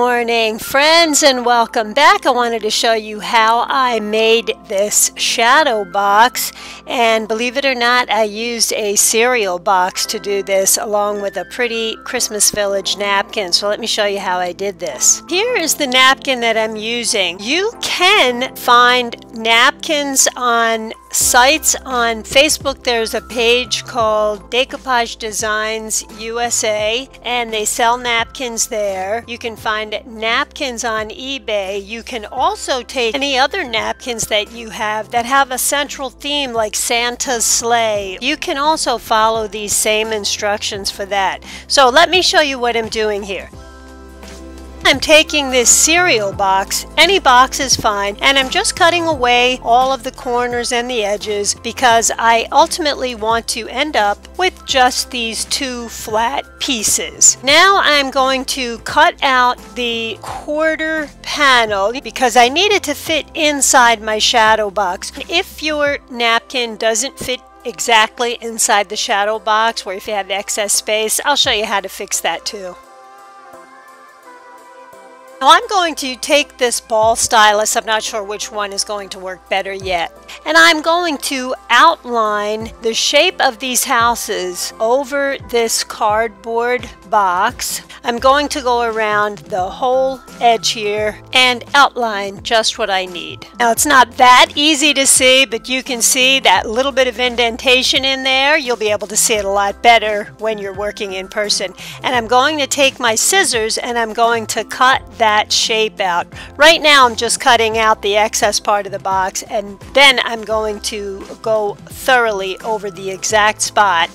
morning, friends, and welcome back. I wanted to show you how I made this shadow box, and believe it or not, I used a cereal box to do this along with a pretty Christmas Village napkin. So let me show you how I did this. Here is the napkin that I'm using. You can find napkins on sites on Facebook. There's a page called Decoupage Designs USA, and they sell napkins there. You can find napkins on eBay. You can also take any other napkins that you have that have a central theme, like Santa's sleigh. You can also follow these same instructions for that. So let me show you what I'm doing here. I'm taking this cereal box, any box is fine, and I'm just cutting away all of the corners and the edges because I ultimately want to end up with just these two flat pieces. Now I'm going to cut out the quarter panel because I need it to fit inside my shadow box. If your napkin doesn't fit exactly inside the shadow box, or if you have excess space, I'll show you how to fix that too. Now I'm going to take this ball stylus, I'm not sure which one is going to work better yet, and I'm going to outline the shape of these houses over this cardboard box. I'm going to go around the whole edge here and outline just what I need. Now it's not that easy to see, but you can see that little bit of indentation in there. You'll be able to see it a lot better when you're working in person. And I'm going to take my scissors and I'm going to cut that shape out. Right now I'm just cutting out the excess part of the box, and then I'm going to go thoroughly over the exact spot,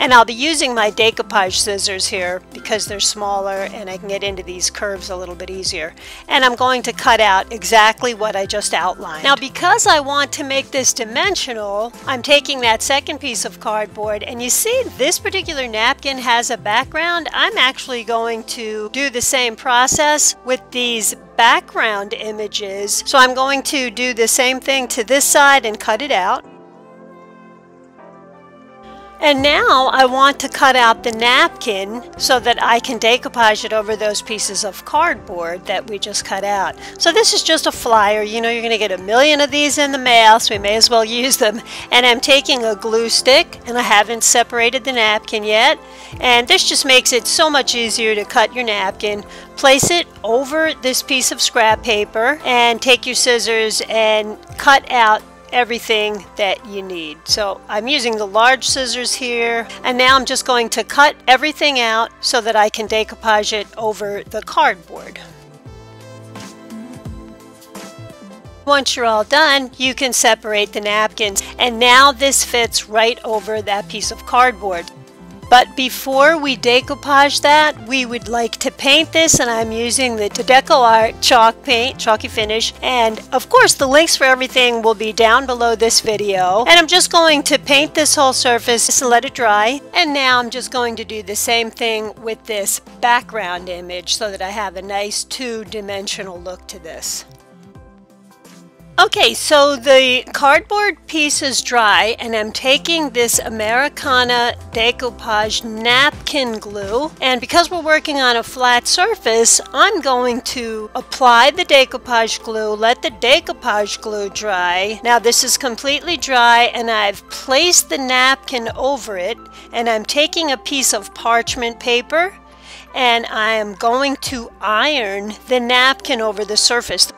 and I'll be using my decoupage scissors here because they're smaller and I can get into these curves a little bit easier, and I'm going to cut out exactly what I just outlined. Now because I want to make this dimensional, I'm taking that second piece of cardboard, and you see this particular napkin has a background. I'm actually going to do the same process with these background images. So I'm going to do the same thing to this side and cut it out. And now I want to cut out the napkin so that I can decoupage it over those pieces of cardboard that we just cut out. So this is just a flyer. You know, you're going to get 1,000,000 of these in the mail, so we may as well use them. And I'm taking a glue stick, and I haven't separated the napkin yet. And this just makes it so much easier to cut your napkin. Place it over this piece of scrap paper and take your scissors and cut out everything that you need. So I'm using the large scissors here, and now I'm just going to cut everything out so that I can decoupage it over the cardboard. Once you're all done, you can separate the napkins, and now this fits right over that piece of cardboard. But before we decoupage that, we would like to paint this, and I'm using the DecoArt chalk paint, chalky finish. And of course, the links for everything will be down below this video. And I'm just going to paint this whole surface, just let it dry. And now I'm just going to do the same thing with this background image so that I have a nice two-dimensional look to this. Okay, so the cardboard piece is dry, and I'm taking this Americana decoupage napkin glue, and because we're working on a flat surface, I'm going to apply the decoupage glue, let the decoupage glue dry. Now this is completely dry, and I've placed the napkin over it, and I'm taking a piece of parchment paper, and I am going to iron the napkin over the surface.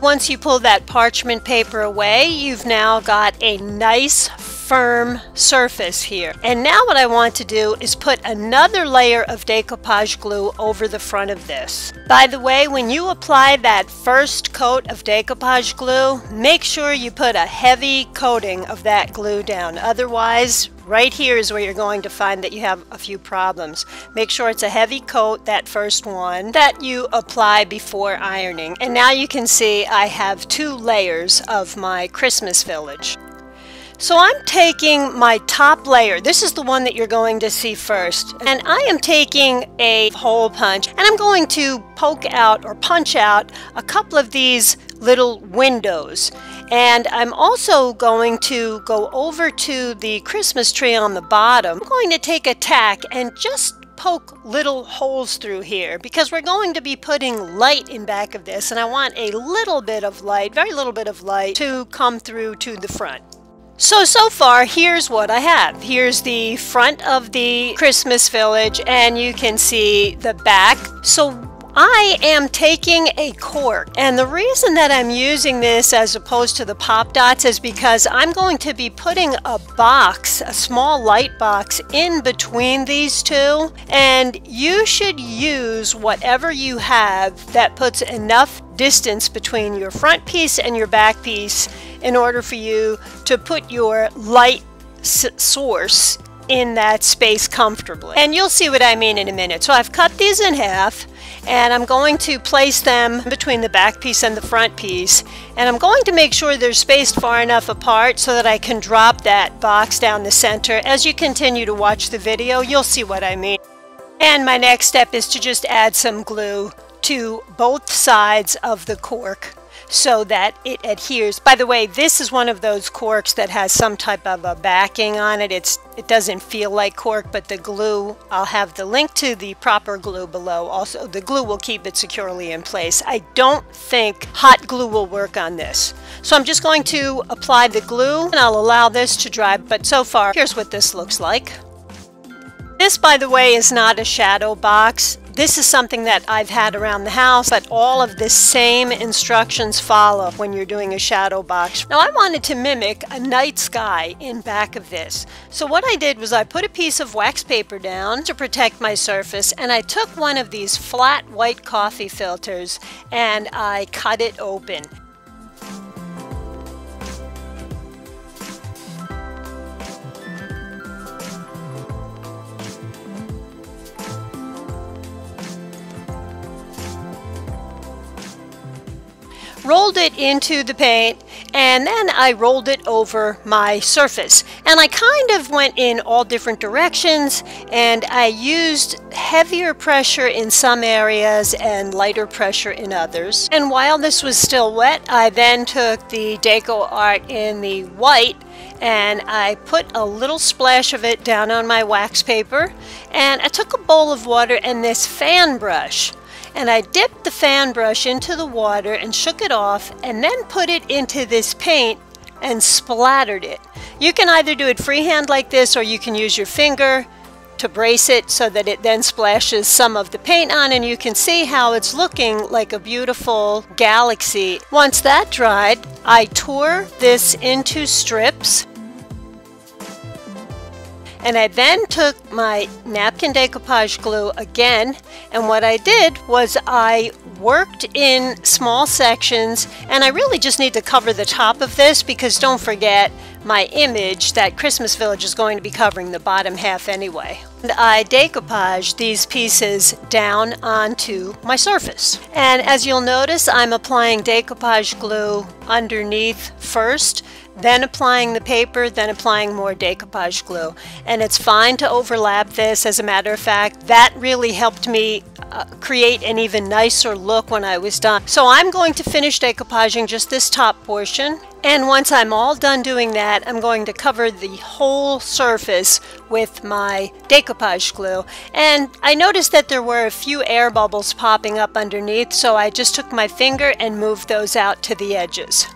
Once you pull that parchment paper away, you've now got a nice firm surface here. And now what I want to do is put another layer of decoupage glue over the front of this. By the way, when you apply that first coat of decoupage glue, make sure you put a heavy coating of that glue down. Otherwise, right here is where you're going to find that you have a few problems. Make sure it's a heavy coat, that first one, that you apply before ironing. And now you can see I have two layers of my Christmas Village. So I'm taking my top layer, this is the one that you're going to see first, and I am taking a hole punch, and I'm going to poke out or punch out a couple of these little windows. And I'm also going to go over to the Christmas tree on the bottom. I'm going to take a tack and just poke little holes through here because we're going to be putting light in back of this, and I want a little bit of light, very little bit of light, to come through to the front. So far, here's what I have. Here's the front of the Christmas village, and you can see the back. So I am taking a cork, and the reason that I'm using this as opposed to the pop dots is because I'm going to be putting a box, a small light box, in between these two, and you should use whatever you have that puts enough distance between your front piece and your back piece in order for you to put your light source in that space comfortably. And you'll see what I mean in a minute. So I've cut these in half, and I'm going to place them between the back piece and the front piece, and I'm going to make sure they're spaced far enough apart so that I can drop that box down the center. As you continue to watch the video, you'll see what I mean. And my next step is to just add some glue to both sides of the cork so that it adheres. By the way, this is one of those corks that has some type of a backing on it. It doesn't feel like cork, but the glue, I'll have the link to the proper glue below. Also, the glue will keep it securely in place. I don't think hot glue will work on this. So I'm just going to apply the glue, and I'll allow this to dry, but so far, here's what this looks like. This, by the way, is not a shadow box. This is something that I've had around the house, but all of the same instructions follow when you're doing a shadow box. Now I wanted to mimic a night sky in back of this. So what I did was I put a piece of wax paper down to protect my surface, and I took one of these flat white coffee filters and I cut it open. Rolled it into the paint, and then I rolled it over my surface, and I kind of went in all different directions, and I used heavier pressure in some areas and lighter pressure in others. And while this was still wet, I then took the DecoArt in the white and I put a little splash of it down on my wax paper, and I took a bowl of water and this fan brush, and I dipped the fan brush into the water and shook it off, and then put it into this paint and splattered it. You can either do it freehand like this, or you can use your finger to brace it so that it then splashes some of the paint on, and you can see how it's looking like a beautiful galaxy. Once that dried, I tore this into strips, and I then took my napkin decoupage glue again, and what I did was I worked in small sections, and I really just need to cover the top of this because don't forget my image, that Christmas village, is going to be covering the bottom half anyway. And I decoupaged these pieces down onto my surface. And as you'll notice, I'm applying decoupage glue underneath first, then applying the paper, then applying more decoupage glue. And it's fine to overlap this. As a matter of fact, that really helped me create an even nicer look when I was done. So I'm going to finish decoupaging just this top portion, and once I'm all done doing that, I'm going to cover the whole surface with my decoupage glue. And I noticed that there were a few air bubbles popping up underneath, so I just took my finger and moved those out to the edges.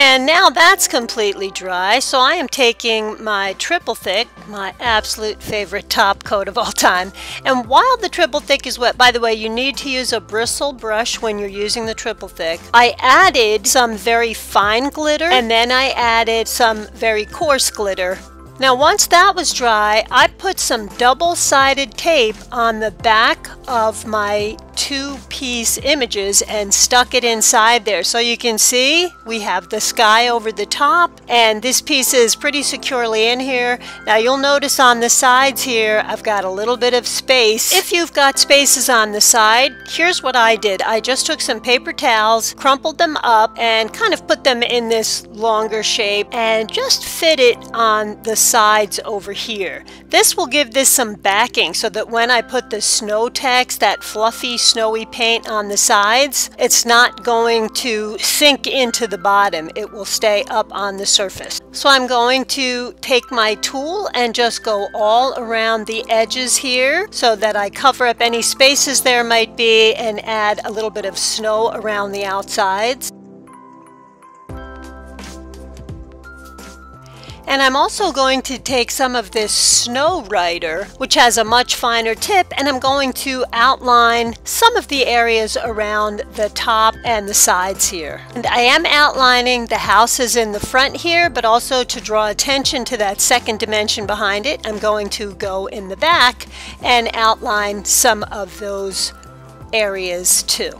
And now that's completely dry, so I am taking my triple thick, my absolute favorite top coat of all time. And while the triple thick is wet, by the way, you need to use a bristle brush when you're using the triple thick. I added some very fine glitter, and then I added some very coarse glitter. Now once that was dry, I put some double-sided tape on the back of my two-piece images and stuck it inside there. So you can see we have the sky over the top, and this piece is pretty securely in here. Now you'll notice on the sides here, I've got a little bit of space. If you've got spaces on the side, here's what I did. I just took some paper towels, crumpled them up, and kind of put them in this longer shape, and just fit it on the side sides over here. This will give this some backing so that when I put the snow tex, that fluffy snowy paint on the sides, it's not going to sink into the bottom. It will stay up on the surface. So I'm going to take my tool and just go all around the edges here so that I cover up any spaces there might be and add a little bit of snow around the outsides. And I'm also going to take some of this snow writer, which has a much finer tip, and I'm going to outline some of the areas around the top and the sides here. And I am outlining the houses in the front here, but also to draw attention to that second dimension behind it, I'm going to go in the back and outline some of those areas too.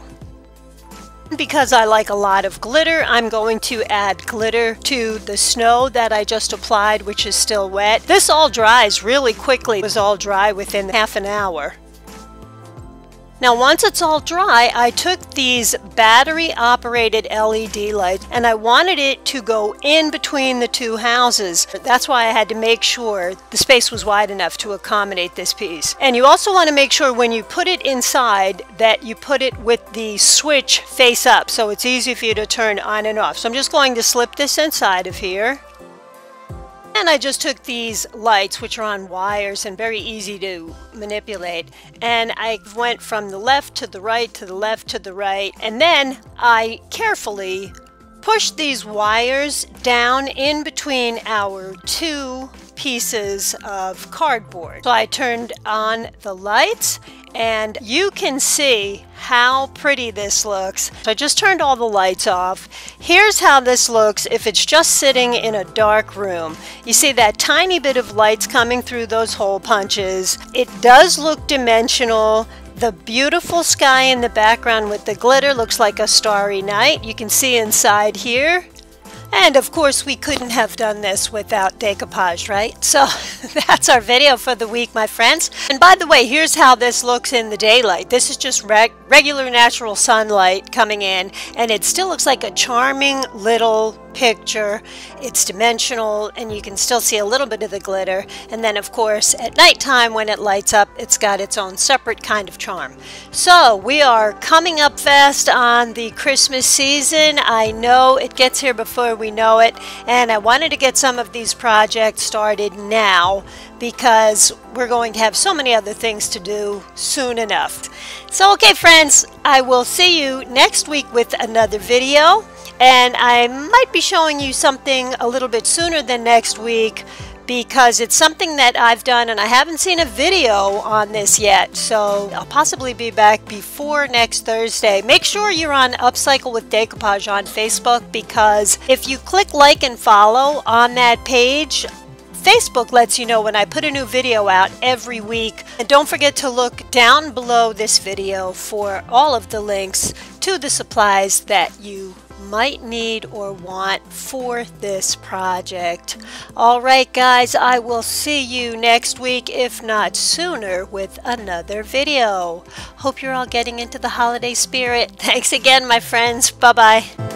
Because I like a lot of glitter, I'm going to add glitter to the snow that I just applied, which is still wet. This all dries really quickly. It was all dry within half an hour. Now once it's all dry, I took these battery-operated LED lights and I wanted it to go in between the two houses. That's why I had to make sure the space was wide enough to accommodate this piece. And you also want to make sure when you put it inside that you put it with the switch face up so it's easy for you to turn on and off. So I'm just going to slip this inside of here. And I just took these lights, which are on wires and very easy to manipulate, and I went from the left to the right to the left to the right, and then I carefully pushed these wires down in between our two pieces of cardboard. So I turned on the lights and you can see how pretty this looks. So I just turned all the lights off. Here's how this looks if it's just sitting in a dark room. You see that tiny bit of lights coming through those hole punches. It does look dimensional. The beautiful sky in the background with the glitter looks like a starry night. You can see inside here. And of course we couldn't have done this without decoupage, right? So that's our video for the week, my friends. And by the way, here's how this looks in the daylight. This is just regular natural sunlight coming in, and it still looks like a charming little picture. It's dimensional and you can still see a little bit of the glitter. And then of course at nighttime when it lights up, it's got its own separate kind of charm. So we are coming up fast on the Christmas season. I know it gets here before we know it, and I wanted to get some of these projects started now because we're going to have so many other things to do soon enough. So okay friends, I will see you next week with another video. And I might be showing you something a little bit sooner than next week because it's something that I've done and I haven't seen a video on this yet. So I'll possibly be back before next Thursday. Make sure you're on Upcycle with Decoupage on Facebook, because if you click like and follow on that page, Facebook lets you know when I put a new video out every week. And don't forget to look down below this video for all of the links to the supplies that you might need or want for this project. All right guys, I will see you next week, if not sooner, with another video. Hope you're all getting into the holiday spirit. Thanks again, my friends. Bye bye.